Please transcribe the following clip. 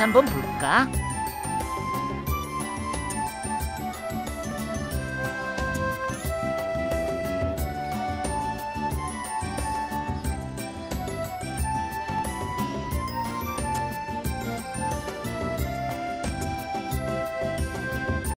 다시 한번 볼까?